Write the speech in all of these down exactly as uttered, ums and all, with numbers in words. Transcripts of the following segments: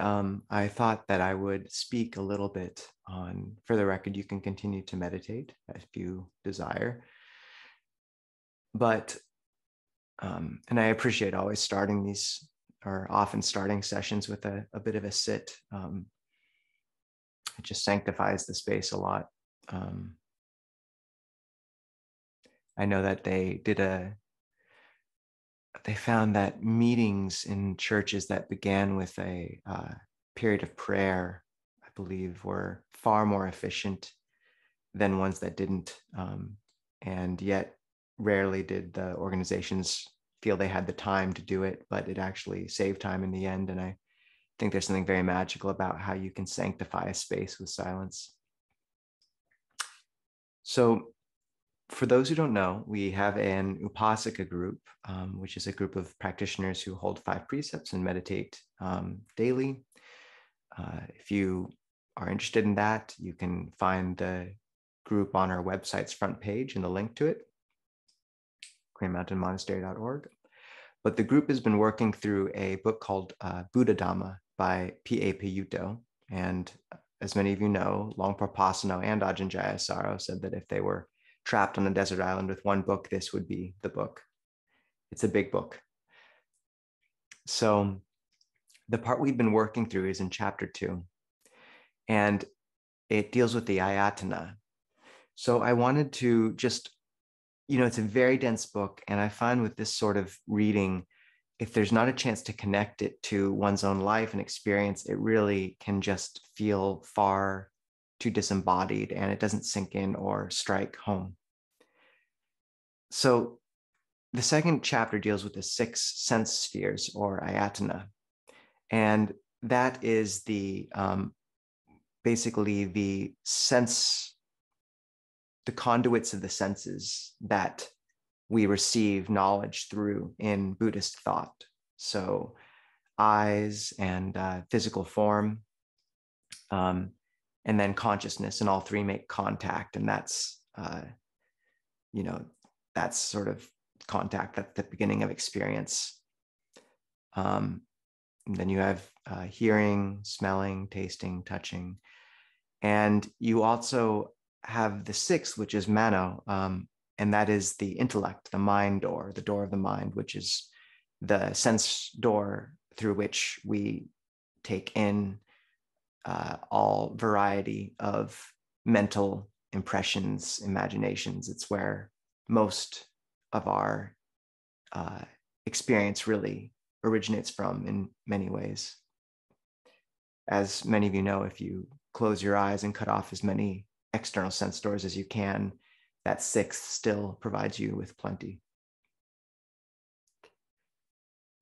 um, I thought that I would speak a little bit on, for the record, you can continue to meditate if you desire. But, um, and I appreciate always starting these, or often starting sessions with a, a bit of a sit. Um, it just sanctifies the space a lot. Um, I know that they did a, they found that meetings in churches that began with a uh, period of prayer, I believe, were far more efficient than ones that didn't. Um, and yet rarely did the organizations feel they had the time to do it, but it actually saved time in the end. And I think there's something very magical about how you can sanctify a space with silence. So, for those who don't know, we have an Upasika group, um, which is a group of practitioners who hold five precepts and meditate um, daily. Uh, if you are interested in that, you can find the group on our website's front page and the link to it, Queen Mountain Monastery dot org. But the group has been working through a book called uh, Buddha Dhamma by P A P Yutto. And as many of you know, Longpapassano and Ajahn Jayasara said that if they were trapped on a desert island with one book, this would be the book. It's a big book. So the part we've been working through is in chapter two, and it deals with the ayatana. So I wanted to just, you know, it's a very dense book, and I find with this sort of reading, if there's not a chance to connect it to one's own life and experience, it really can just feel far too disembodied, and it doesn't sink in or strike home. So the second chapter deals with the six sense spheres, or ayatana, and that is the um, basically the sense, the conduits of the senses that we receive knowledge through in Buddhist thought. So eyes and uh, physical form, um, and then consciousness, and all three make contact, and that's, uh, you know, that's sort of contact at the beginning of experience. Um, then you have uh, hearing, smelling, tasting, touching, and you also have the sixth, which is mano, um, and that is the intellect, the mind door, the door of the mind, which is the sense door through which we take in Uh, all variety of mental impressions, imaginations. It's where most of our uh, experience really originates from in many ways. As many of you know, if you close your eyes and cut off as many external sense doors as you can, that sixth still provides you with plenty.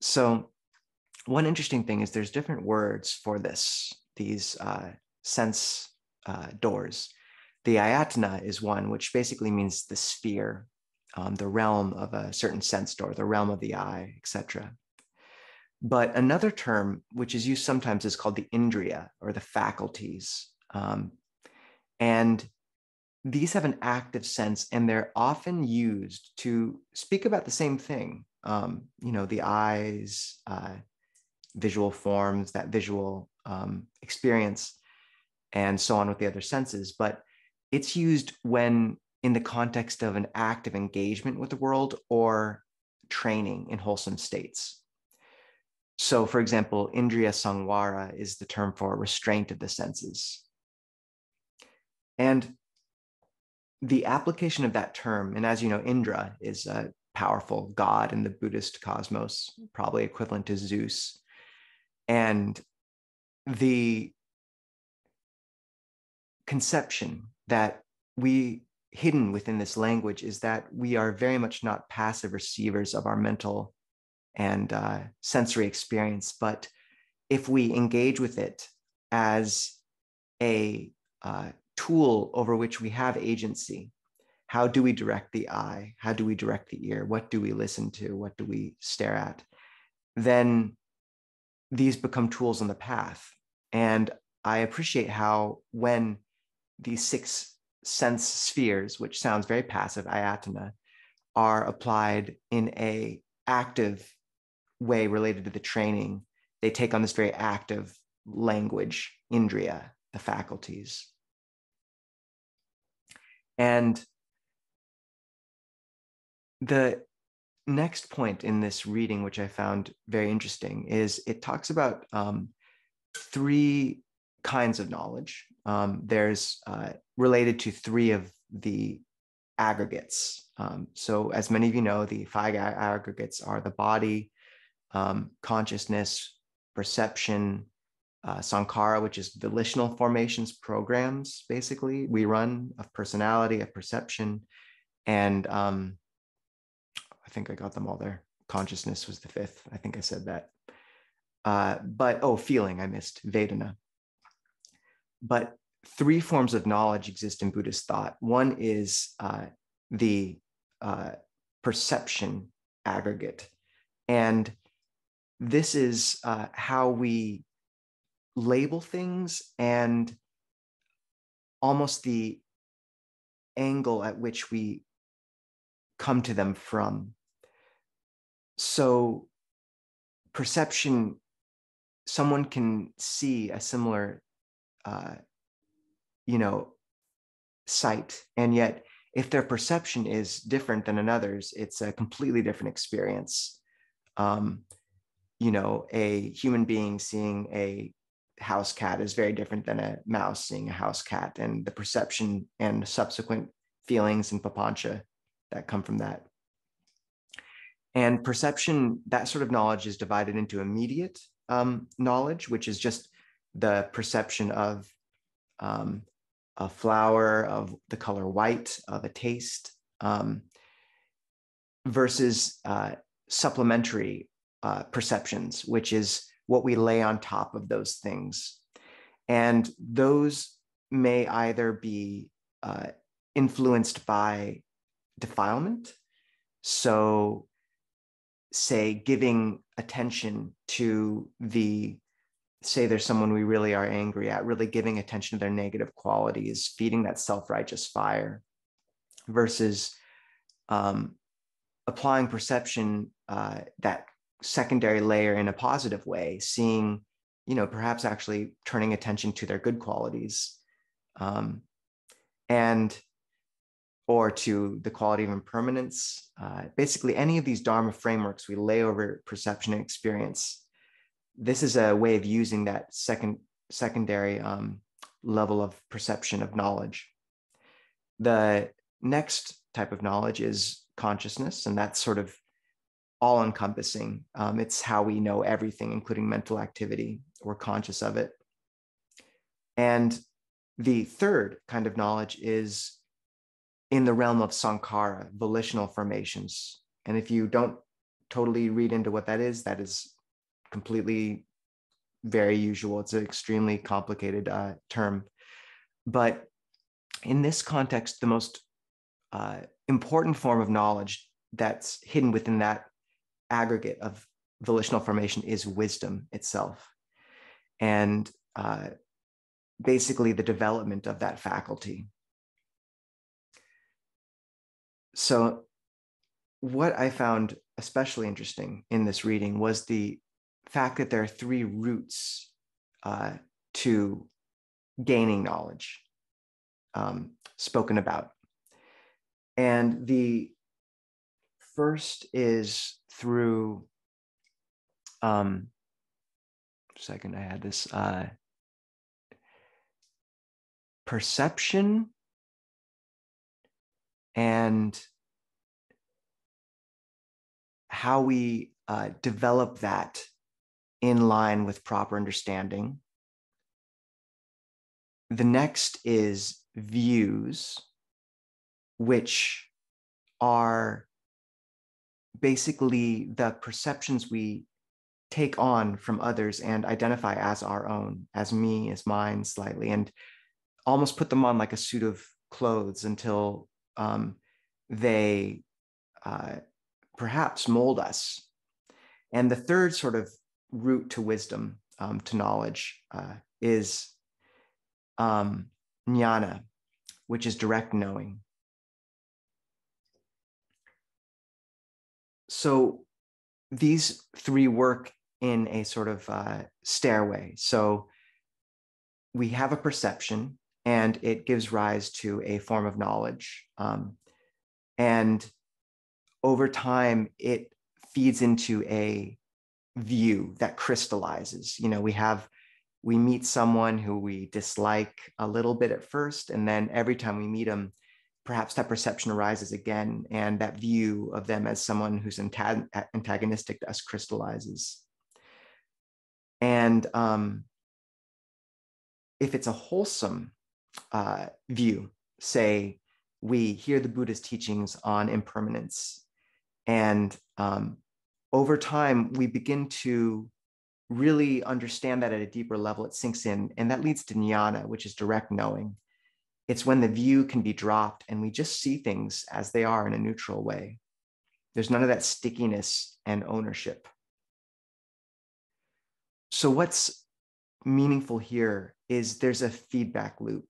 So one interesting thing is there's different words for this. These uh, sense uh, doors. The ayatana is one, which basically means the sphere, um, the realm of a certain sense door, the realm of the eye, et cetera. But another term, which is used sometimes, is called the indriya, or the faculties. Um, and these have an active sense, and they're often used to speak about the same thing. Um, you know, the eyes, uh, visual forms, that visual Um, experience, and so on with the other senses, but it's used when in the context of an active engagement with the world or training in wholesome states. So, for example, Indriya Samvara is the term for restraint of the senses. And the application of that term, and as you know, Indra is a powerful god in the Buddhist cosmos, probably equivalent to Zeus. And the conception that we hidden within this language is that we are very much not passive receivers of our mental and uh, sensory experience, but if we engage with it as a uh, tool over which we have agency, how do we direct the eye? How do we direct the ear? What do we listen to? What do we stare at? Then these become tools on the path. And I appreciate how when these six sense spheres, which sounds very passive, ayatana, are applied in a active way related to the training, they take on this very active language, indriya, the faculties. And the next point in this reading, which I found very interesting, is it talks about um, three kinds of knowledge. Um, there's uh, related to three of the aggregates. Um, so as many of you know, the five aggregates are the body, um, consciousness, perception, uh, sankara, which is volitional formations, programs, basically, we run of personality, of perception, and um, I think I got them all there. Consciousness was the fifth. I think I said that. Uh, but, oh, feeling, I missed, Vedana. But three forms of knowledge exist in Buddhist thought. One is uh, the uh, perception aggregate. And this is uh, how we label things and almost the angle at which we come to them from. So perception, someone can see a similar, uh, you know, sight. And yet if their perception is different than another's, it's a completely different experience. Um, you know, a human being seeing a house cat is very different than a mouse seeing a house cat, and the perception and subsequent feelings and papancha that come from that. And perception, that sort of knowledge is divided into immediate um, knowledge, which is just the perception of um, a flower, of the color white, of a taste, um, versus uh, supplementary uh, perceptions, which is what we lay on top of those things. And those may either be uh, influenced by defilement. So say giving attention to the, say there's someone we really are angry at, really giving attention to their negative qualities, feeding that self-righteous fire, versus um, applying perception, uh, that secondary layer in a positive way, seeing, you know, perhaps actually turning attention to their good qualities. Um, and or to the quality of impermanence. Uh, basically, any of these Dharma frameworks we lay over perception and experience. This is a way of using that second, secondary um, level of perception of knowledge. The next type of knowledge is consciousness, and that's sort of all-encompassing. Um, it's how we know everything, including mental activity. We're conscious of it. And the third kind of knowledge is in the realm of sankara, volitional formations. And if you don't totally read into what that is, that is completely very usual. It's an extremely complicated uh, term. But in this context, the most uh, important form of knowledge that's hidden within that aggregate of volitional formation is wisdom itself. And uh, basically the development of that faculty. So what I found especially interesting in this reading was the fact that there are three routes uh, to gaining knowledge um, spoken about. And the first is through, um, second, I had this uh, perception. And how we uh, develop that in line with proper understanding. The next is views, which are basically the perceptions we take on from others and identify as our own, as me, as mine, slightly, and almost put them on like a suit of clothes until Um, they uh, perhaps mold us. And the third sort of route to wisdom, um, to knowledge, uh, is um, jnana, which is direct knowing. So these three work in a sort of uh, stairway. So we have a perception and it gives rise to a form of knowledge. Um, and over time, it feeds into a view that crystallizes. You know, we have, we meet someone who we dislike a little bit at first, and then every time we meet them, perhaps that perception arises again, and that view of them as someone who's antagonistic to us crystallizes. And um, if it's a wholesome uh, view, say we hear the Buddha's teachings on impermanence, and um, over time we begin to really understand that at a deeper level, it sinks in, and that leads to jnana, which is direct knowing. It's when the view can be dropped and we just see things as they are in a neutral way. There's none of that stickiness and ownership. So what's meaningful here is there's a feedback loop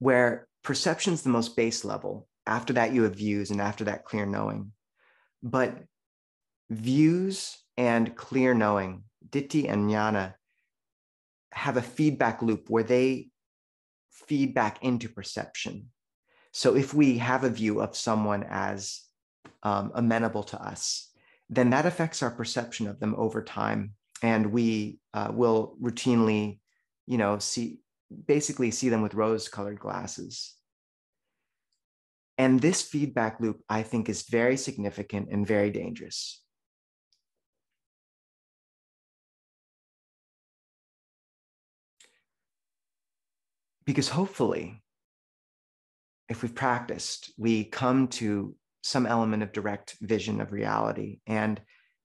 where perception's the most base level. After that, you have views, and after that, clear knowing. But views and clear knowing, ditti and jnana, have a feedback loop where they feedback into perception. So if we have a view of someone as um, amenable to us, then that affects our perception of them over time. And we uh, will routinely, you know, see, basically see them with rose-colored glasses. And this feedback loop, I think, is very significant and very dangerous. Because hopefully, if we've practiced, we come to some element of direct vision of reality, and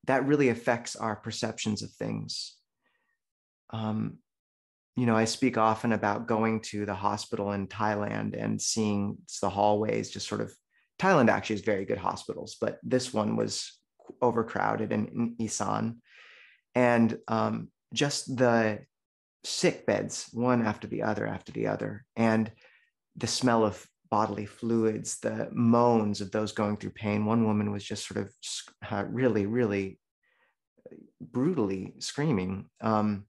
that really affects our perceptions of things. Um, you know, I speak often about going to the hospital in Thailand and seeing the hallways just sort of, Thailand actually has very good hospitals, but this one was overcrowded in, in Isan. And um, just the sick beds, one after the other, after the other, and the smell of bodily fluids, the moans of those going through pain. One woman was just sort of uh, really, really brutally screaming um,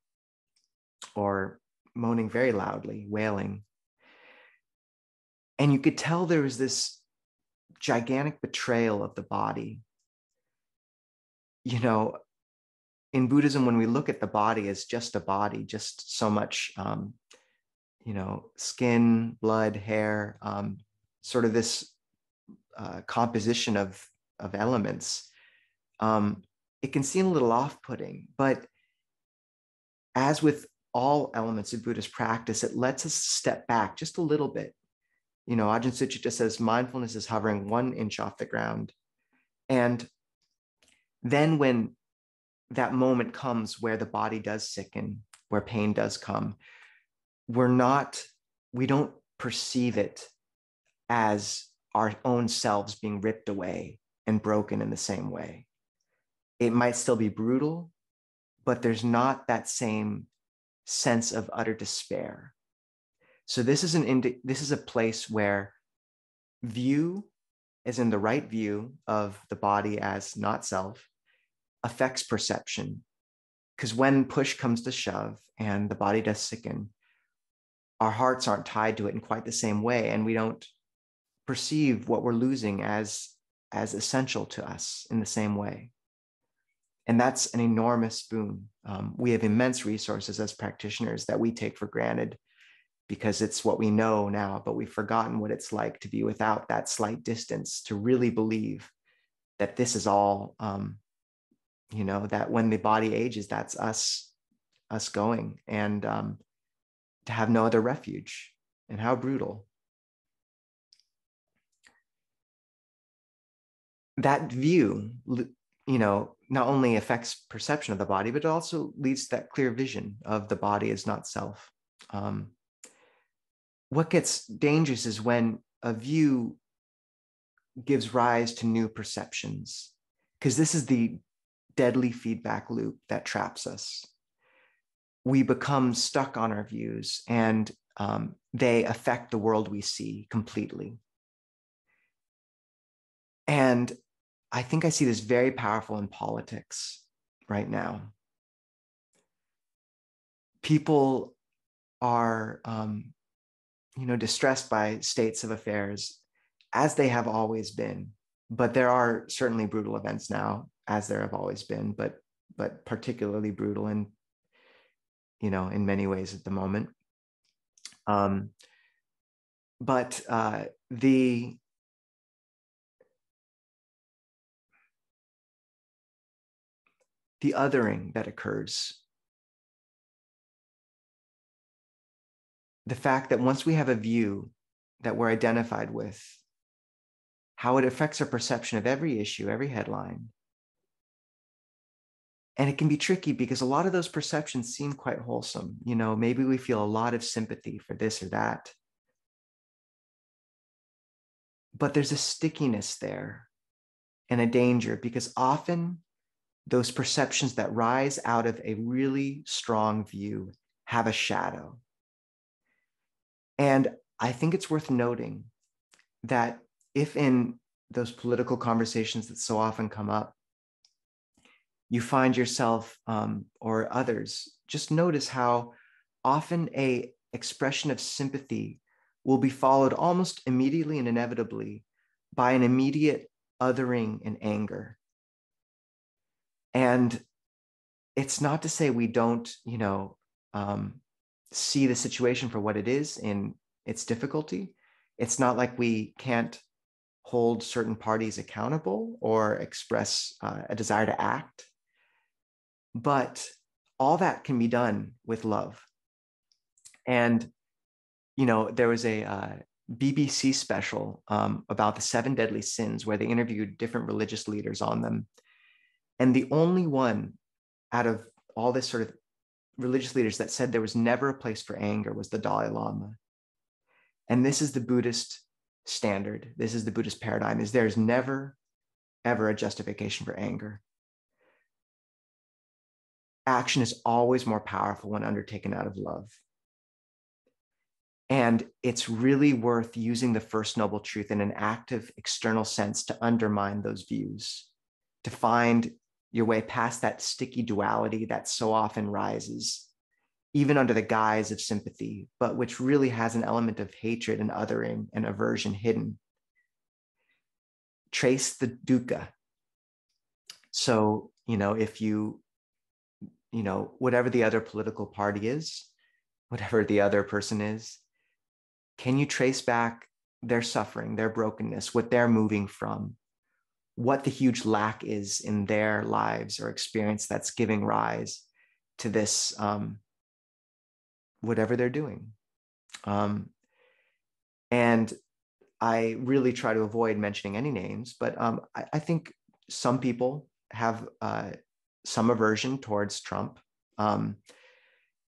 or moaning very loudly, wailing. And you could tell there was this gigantic betrayal of the body. You know, in Buddhism, when we look at the body as just a body, just so much, um, you know, skin, blood, hair, um, sort of this uh, composition of, of elements, um, it can seem a little off-putting. But as with all elements of Buddhist practice, it lets us step back just a little bit. You know, Ajahn Sucitto says mindfulness is hovering one inch off the ground. And then when that moment comes where the body does sicken, where pain does come, we're not, we don't perceive it as our own selves being ripped away and broken in the same way. It might still be brutal, but there's not that same sense of utter despair. So this is an indi- this is a place where view, as in the right view of the body as not self, affects perception, because when push comes to shove and the body does sicken, our hearts aren't tied to it in quite the same way, and we don't perceive what we're losing as, as essential to us in the same way. And that's an enormous boon. Um, we have immense resources as practitioners that we take for granted because it's what we know now, but we've forgotten what it's like to be without that slight distance, to really believe that this is all, um, you know, that when the body ages, that's us, us going, and um, to have no other refuge, and how brutal. That view, you know, not only affects perception of the body, but it also leads to that clear vision of the body as not self. Um, what gets dangerous is when a view gives rise to new perceptions, because this is the deadly feedback loop that traps us. We become stuck on our views, and um, they affect the world we see completely. And I think I see this very powerful in politics right now. People are, um, you know, distressed by states of affairs as they have always been. But there are certainly brutal events now, as there have always been, but but particularly brutal and, you know, in many ways at the moment. Um, but uh, the the othering that occurs, the fact that once we have a view that we're identified with, how it affects our perception of every issue, every headline. And it can be tricky because a lot of those perceptions seem quite wholesome. You know, maybe we feel a lot of sympathy for this or that. But there's a stickiness there and a danger, because often those perceptions that rise out of a really strong view have a shadow. And I think it's worth noting that if in those political conversations that so often come up, you find yourself um, or others, just notice how often a expression of sympathy will be followed almost immediately and inevitably by an immediate othering and anger. And it's not to say we don't, you know, um, see the situation for what it is in its difficulty. It's not like we can't hold certain parties accountable or express uh, a desire to act. But all that can be done with love. And, you know, there was a uh, B B C special um, about the seven deadly sins where they interviewed different religious leaders on them. And the only one out of all this sort of religious leaders that said there was never a place for anger was the Dalai Lama. And this is the Buddhist standard. This is the Buddhist paradigm, is there's never, ever a justification for anger. Action is always more powerful when undertaken out of love. And it's really worth using the First Noble Truth in an active external sense to undermine those views, to find your way past that sticky duality that so often rises, even under the guise of sympathy, but which really has an element of hatred and othering and aversion hidden. Trace the dukkha. So, you know, if you, you know, whatever the other political party is, whatever the other person is, can you trace back their suffering, their brokenness, what they're moving from, what the huge lack is in their lives or experience that's giving rise to this, um, whatever they're doing. Um, and I really try to avoid mentioning any names, but um, I, I think some people have uh, some aversion towards Trump. Um,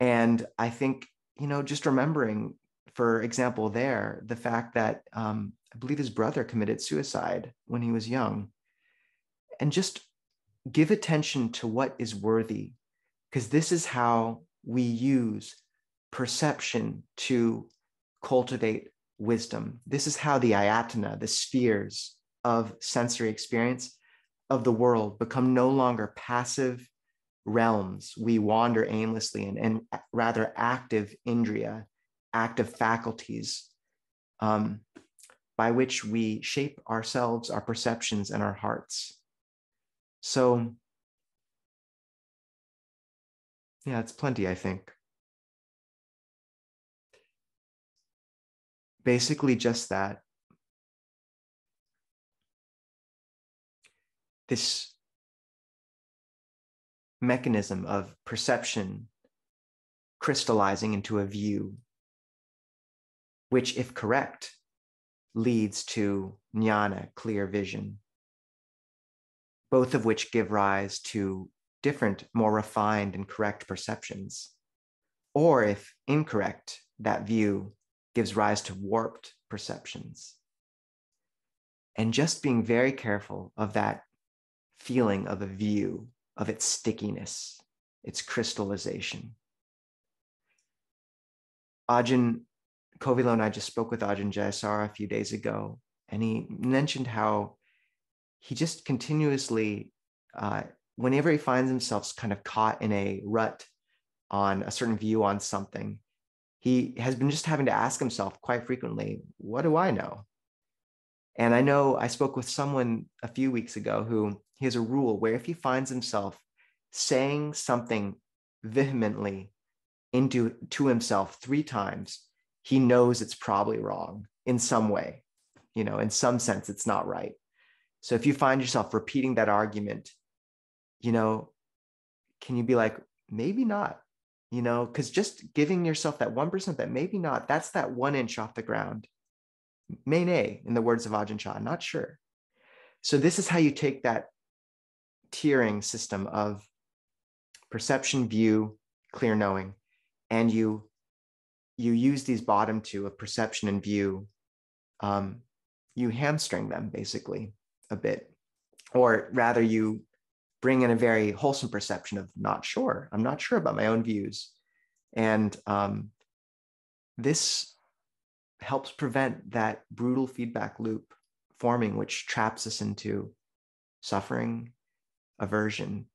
and I think, you know, just remembering, for example, there, the fact that um, I believe his brother committed suicide when he was young, and just give attention to what is worthy, because this is how we use perception to cultivate wisdom. This is how the ayatana, the spheres of sensory experience of the world, become no longer passive realms we wander aimlessly in, and rather active indriya, active faculties um, by which we shape ourselves, our perceptions, and our hearts. So yeah, it's plenty, I think. Basically just that, this mechanism of perception crystallizing into a view, which if correct, leads to jnana, clear vision, both of which give rise to different, more refined and correct perceptions. Or if incorrect, that view gives rise to warped perceptions. And just being very careful of that feeling of a view, of its stickiness, its crystallization. Ajahn Kovilo and I just spoke with Ajahn Jayasara a few days ago, and he mentioned how he just continuously, uh, whenever he finds himself kind of caught in a rut on a certain view on something, he has been just having to ask himself quite frequently, what do I know? And I know I spoke with someone a few weeks ago who he has a rule where if he finds himself saying something vehemently into to himself three times, he knows it's probably wrong in some way. You know, in some sense, it's not right. So if you find yourself repeating that argument, you know, can you be like, maybe not, you know, because just giving yourself that one percent that maybe not, that's that one inch off the ground. May nay, in the words of Ajahn Chah, not sure. So this is how you take that tiering system of perception, view, clear knowing, and you you use these bottom two of perception and view. Um, you hamstring them basically a bit, or rather you bring in a very wholesome perception of not sure. I'm not sure about my own views, and um, this helps prevent that brutal feedback loop forming, which traps us into suffering, aversion,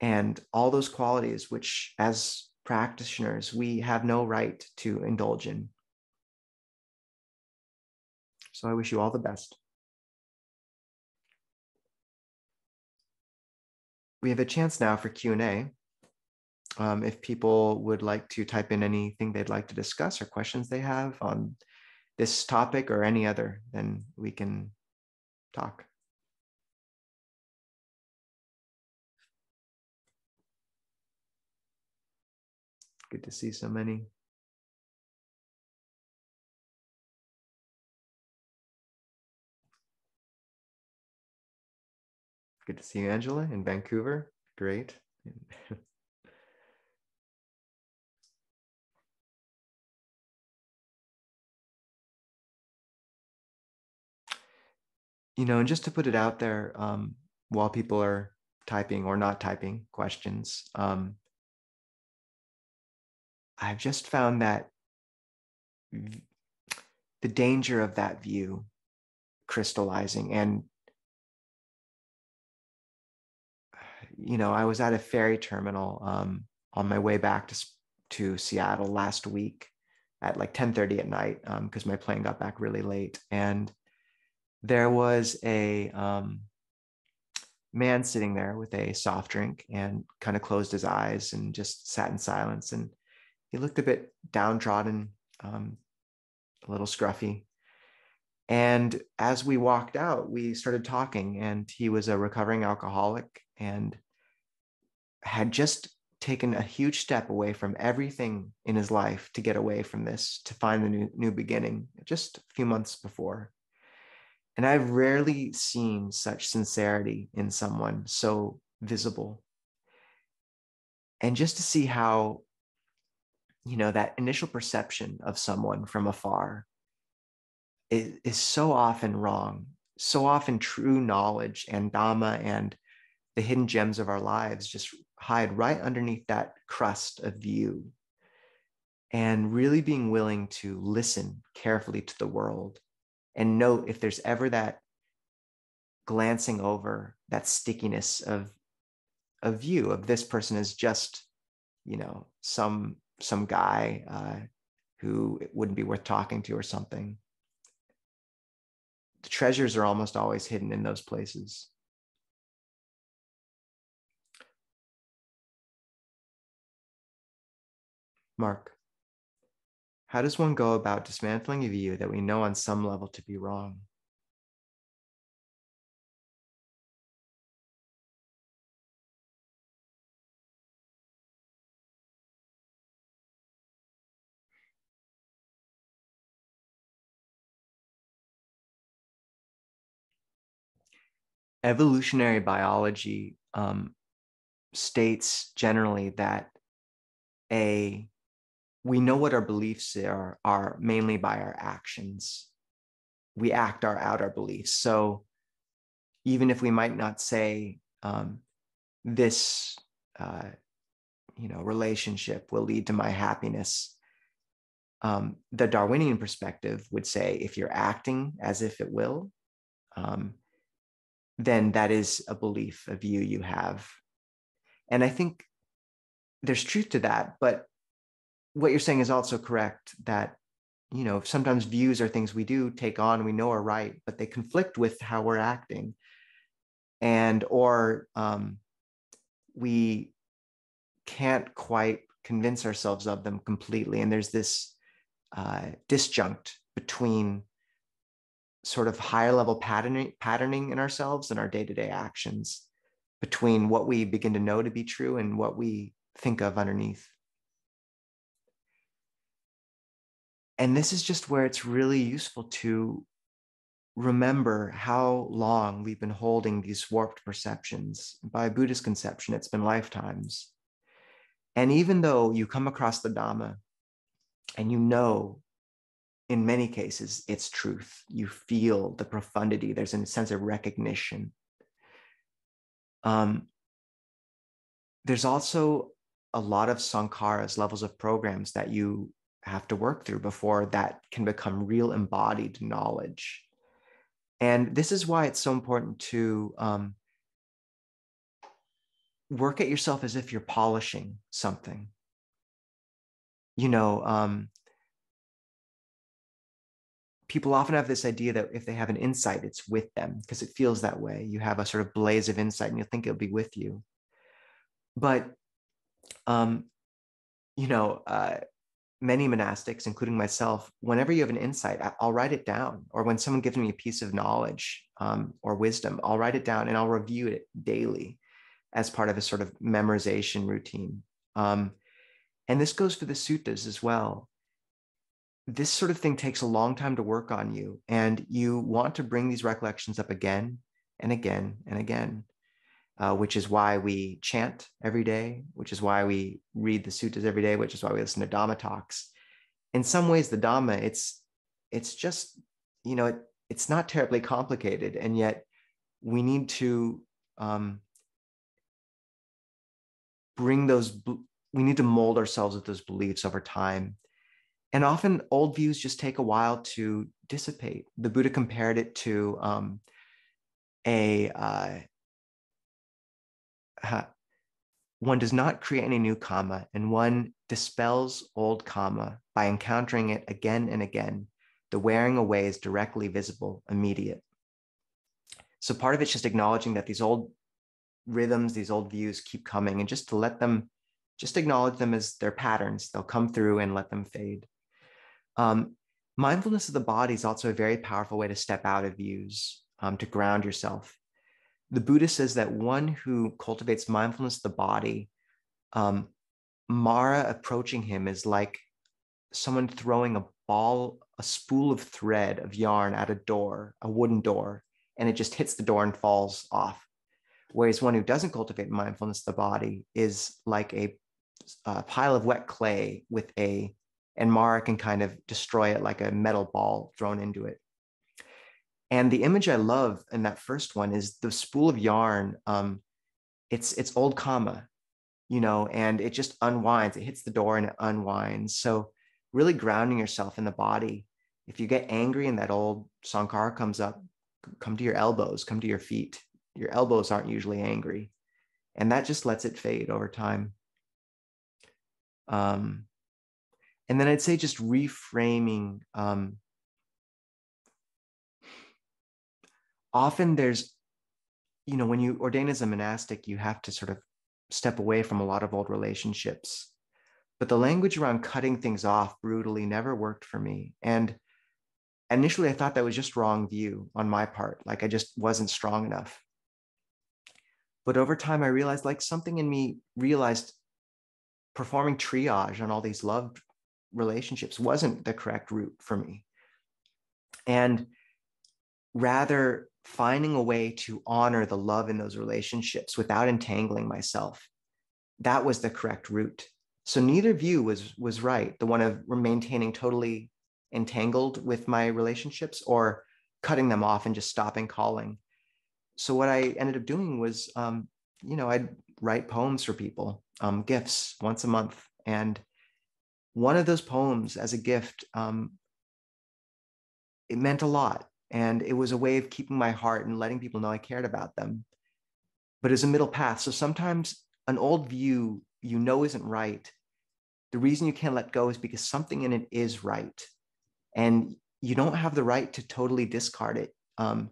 and all those qualities which, as practitioners, we have no right to indulge in. So I wish you all the best. We have a chance now for Q and A. Um, if people would like to type in anything they'd like to discuss or questions they have on this topic or any other, then we can talk. Good to see so many. Good to see you, Angela, in Vancouver. Great. You know, and just to put it out there, um, while people are typing or not typing questions, um, I've just found that the danger of that view crystallizing, and, you know, I was at a ferry terminal um, on my way back to, to Seattle last week at like ten thirty at night, because um, my plane got back really late. And there was a um, man sitting there with a soft drink and kind of closed his eyes and just sat in silence. And he looked a bit downtrodden, um, a little scruffy. And as we walked out, we started talking, and he was a recovering alcoholic and had just taken a huge step away from everything in his life to get away from this, to find the new, new beginning just a few months before. And I've rarely seen such sincerity in someone so visible. And just to see how, you know, that initial perception of someone from afar is, is so often wrong. So often true knowledge and Dhamma and the hidden gems of our lives just hide right underneath that crust of view. And really being willing to listen carefully to the world and note if there's ever that glancing over, that stickiness of a view of this person is just, you know, some some guy uh, who it wouldn't be worth talking to or something. The treasures are almost always hidden in those places. Mark. How does one go about dismantling a view that we know on some level to be wrong? Evolutionary biology um, states generally that a we know what our beliefs are, are mainly by our actions. We act our, out our beliefs. So even if we might not say um, this, uh, you know, relationship will lead to my happiness, um, the Darwinian perspective would say if you're acting as if it will, um, then that is a belief, a view you have. And I think there's truth to that, but what you're saying is also correct, that, you know, sometimes views are things we do take on, we know are right, but they conflict with how we're acting. And, or um, we can't quite convince ourselves of them completely. And there's this uh, disjunct between sort of higher level patterning, patterning in ourselves and our day-to-day actions, between what we begin to know to be true and what we think of underneath. And this is just where it's really useful to remember how long we've been holding these warped perceptions. By Buddhist conception, it's been lifetimes. And even though you come across the Dhamma and you know, in many cases, it's truth, you feel the profundity, there's a sense of recognition. Um, there's also a lot of sankaras, levels of programs that you have to work through before that can become real embodied knowledge. And this is why it's so important to um, work at yourself as if you're polishing something. You know, um, people often have this idea that if they have an insight, it's with them because it feels that way. You have a sort of blaze of insight and you think it'll be with you. But, um, you know, uh, many monastics, including myself, whenever you have an insight, I'll write it down. Or when someone gives me a piece of knowledge um, or wisdom, I'll write it down and I'll review it daily as part of a sort of memorization routine. Um, and this goes for the suttas as well. This sort of thing takes a long time to work on you, and you want to bring these recollections up again and again and again, uh, which is why we chant every day, which is why we read the suttas every day, which is why we listen to Dhamma talks. In some ways, the Dhamma, it's, it's just, you know, it, it's not terribly complicated, and yet we need to um, bring those, we need to mold ourselves with those beliefs over time. And often old views just take a while to dissipate. The Buddha compared it to um, a, uh, uh, one does not create any new karma, and one dispels old karma by encountering it again and again. The wearing away is directly visible, immediate. So part of it's just acknowledging that these old rhythms, these old views keep coming, and just to let them, just acknowledge them as their patterns. They'll come through and let them fade. Um, mindfulness of the body is also a very powerful way to step out of views, um, to ground yourself. The Buddha says that one who cultivates mindfulness of the body, um, Mara approaching him is like someone throwing a ball, a spool of thread of yarn at a door, a wooden door, and it just hits the door and falls off. Whereas one who doesn't cultivate mindfulness of the body is like a, a pile of wet clay with a, and Mara can kind of destroy it like a metal ball thrown into it. And the image I love in that first one is the spool of yarn. Um, it's it's old karma, you know, and it just unwinds. It hits the door and it unwinds. So really grounding yourself in the body. If you get angry and that old sankara comes up, come to your elbows, come to your feet. Your elbows aren't usually angry. And that just lets it fade over time. Um, And then I'd say just reframing. Um, often there's, you know, when you ordain as a monastic, you have to sort of step away from a lot of old relationships. But the language around cutting things off brutally never worked for me. And initially I thought that was just wrong view on my part. Like I just wasn't strong enough. But over time I realized, like, something in me realized performing triage on all these loved relationships wasn't the correct route for me. And rather finding a way to honor the love in those relationships without entangling myself, that was the correct route. So neither view was, was right. The one of maintaining totally entangled with my relationships or cutting them off and just stopping calling. So what I ended up doing was, um, you know, I'd write poems for people, um, gifts once a month. And one of those poems as a gift, um, it meant a lot. And it was a way of keeping my heart and letting people know I cared about them. But it was a middle path. So sometimes an old view you know isn't right. The reason you can't let go is because something in it is right. And you don't have the right to totally discard it. Um,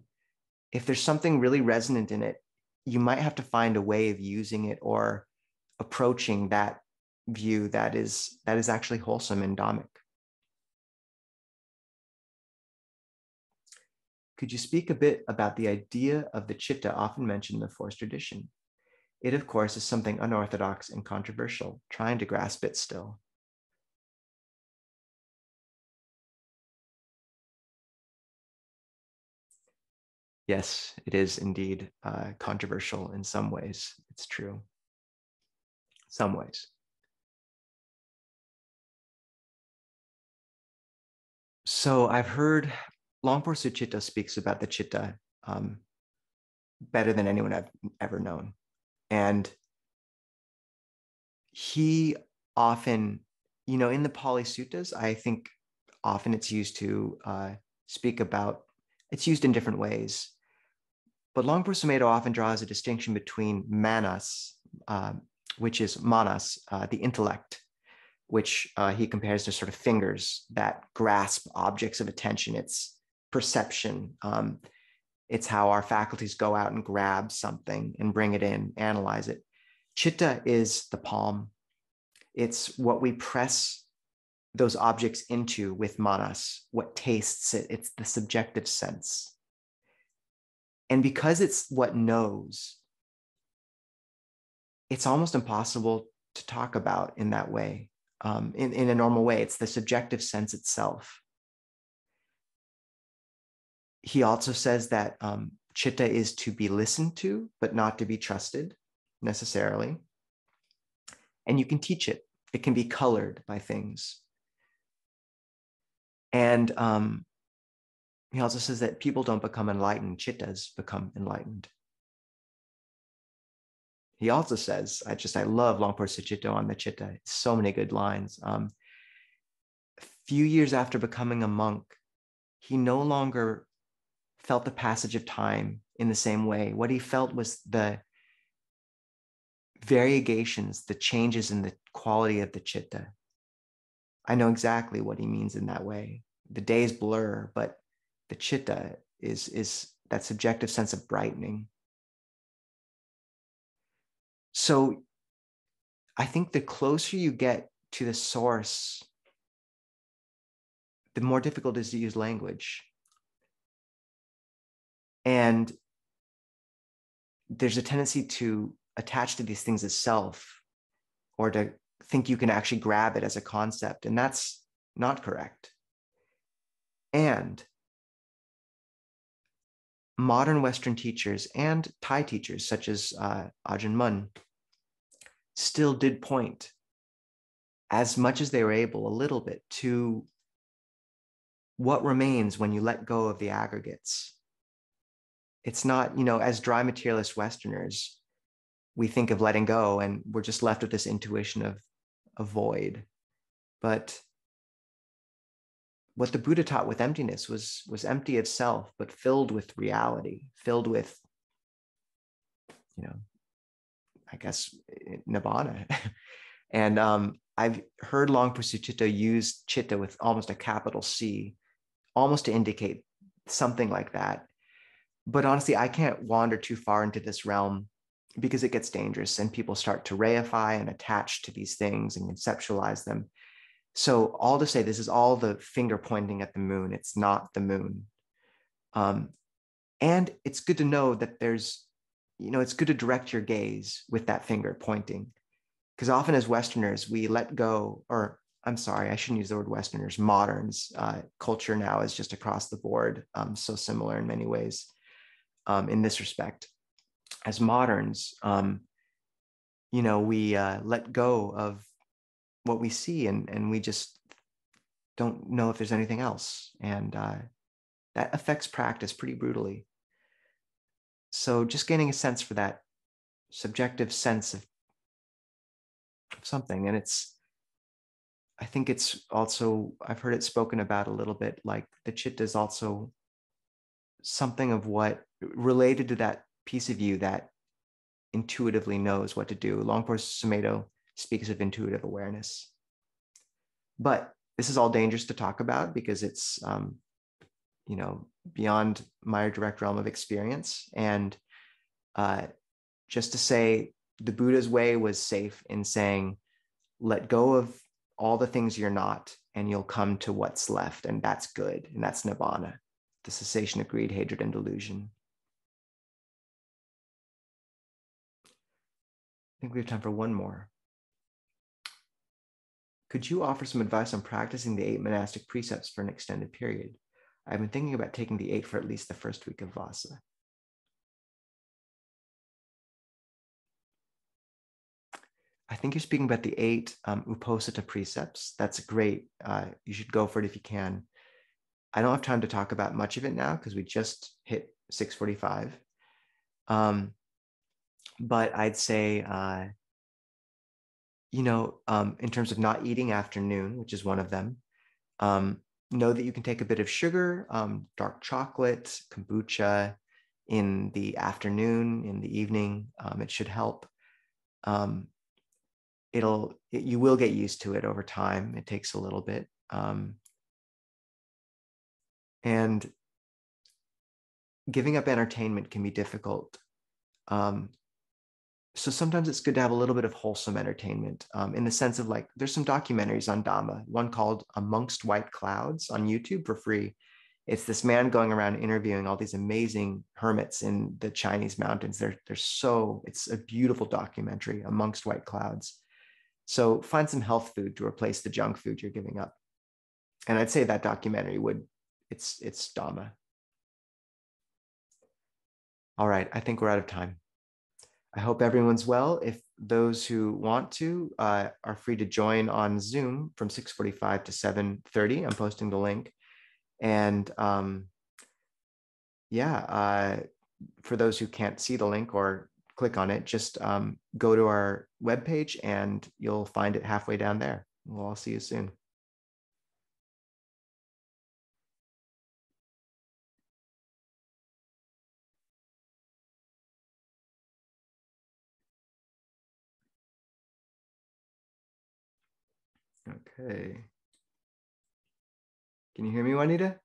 if there's something really resonant in it, you might have to find a way of using it or approaching that view that is, that is actually wholesome and Dhammic. Could you speak a bit about the idea of the citta often mentioned in the Forest tradition? It, of course, is something unorthodox and controversial, trying to grasp it still. Yes, it is indeed uh, controversial in some ways. It's true. Some ways. So I've heard Luang Por Sucitto speaks about the citta um, better than anyone I've ever known. And he often, you know, in the Pali Suttas, I think often it's used to uh, speak about, it's used in different ways. But Luang Por Sumedho often draws a distinction between manas, uh, which is manas, uh, the intellect, which uh, he compares to sort of fingers that grasp objects of attention. It's perception. Um, it's how our faculties go out and grab something and bring it in, analyze it. Citta is the palm. It's what we press those objects into with manas, what tastes it. It's the subjective sense. And because it's what knows, it's almost impossible to talk about in that way. Um, in, in a normal way, it's the subjective sense itself. He also says that um, citta is to be listened to, but not to be trusted necessarily. And you can teach it. It can be colored by things. And um, he also says that people don't become enlightened. Cittas become enlightened. He also says, I just, I love Luang Por Sucitto on the citta. So many good lines. Um, a few years after becoming a monk, he no longer felt the passage of time in the same way. What he felt was the variegations, the changes in the quality of the citta. I know exactly what he means in that way. The days blur, but the citta is, is that subjective sense of brightening. So I think the closer you get to the source, the more difficult it is to use language. And there's a tendency to attach to these things as self, or to think you can actually grab it as a concept. And that's not correct. And modern Western teachers and Thai teachers, such as uh, Ajahn Mun, still did point, as much as they were able, a little bit, to what remains when you let go of the aggregates. It's not, you know, as dry materialist Westerners, we think of letting go and we're just left with this intuition of a void. But what the Buddha taught with emptiness was, was empty of self, but filled with reality, filled with, you know, I guess, nibbana. And um, I've heard Luang Por Sucitto use citta with almost a capital C, almost to indicate something like that. But honestly, I can't wander too far into this realm because it gets dangerous and people start to reify and attach to these things and conceptualize them. So all to say, this is all the finger pointing at the moon. It's not the moon. Um, and it's good to know that there's, you know, it's good to direct your gaze with that finger pointing. Because often as Westerners, we let go, or I'm sorry, I shouldn't use the word Westerners, moderns. Uh, culture now is just across the board, um, so similar in many ways um, in this respect. As moderns, um, you know, we uh, let go of what we see, and, and we just don't know if there's anything else. And uh, that affects practice pretty brutally. So just gaining a sense for that subjective sense of something. And it's, I think it's also, I've heard it spoken about a little bit, like the citta is also something of what, related to that piece of you that intuitively knows what to do. Luang Por Sumedho speaks of intuitive awareness. But this is all dangerous to talk about because it's, um, you know, beyond my direct realm of experience. And uh, just to say, the Buddha's way was safe in saying, let go of all the things you're not, and you'll come to what's left. And that's good. And that's nibbana, the cessation of greed, hatred, and delusion. I think we have time for one more. Could you offer some advice on practicing the eight monastic precepts for an extended period? I've been thinking about taking the eight for at least the first week of Vassa. I think you're speaking about the eight um, uposatha precepts. That's great. Uh, you should go for it if you can. I don't have time to talk about much of it now because we just hit six forty-five. Um, but I'd say, uh, you know, um, in terms of not eating after noon, which is one of them, um, know that you can take a bit of sugar, um, dark chocolate, kombucha in the afternoon, in the evening. Um, it should help. Um, it'll, it, you will get used to it over time. It takes a little bit. Um, and giving up entertainment can be difficult. Um, so sometimes it's good to have a little bit of wholesome entertainment um, in the sense of like, there's some documentaries on Dhamma, one called Amongst White Clouds on YouTube for free. It's this man going around interviewing all these amazing hermits in the Chinese mountains. They're, they're so, it's a beautiful documentary, Amongst White Clouds. So find some health food to replace the junk food you're giving up. And I'd say that documentary would, it's, it's Dhamma. All right, I think we're out of time. I hope everyone's well. If those who want to uh, are free to join on Zoom from six forty-five to seven thirty, I'm posting the link. And um, yeah, uh, for those who can't see the link or click on it, just um, go to our webpage and you'll find it halfway down there. We'll all see you soon. Okay. Can you hear me, Juanita?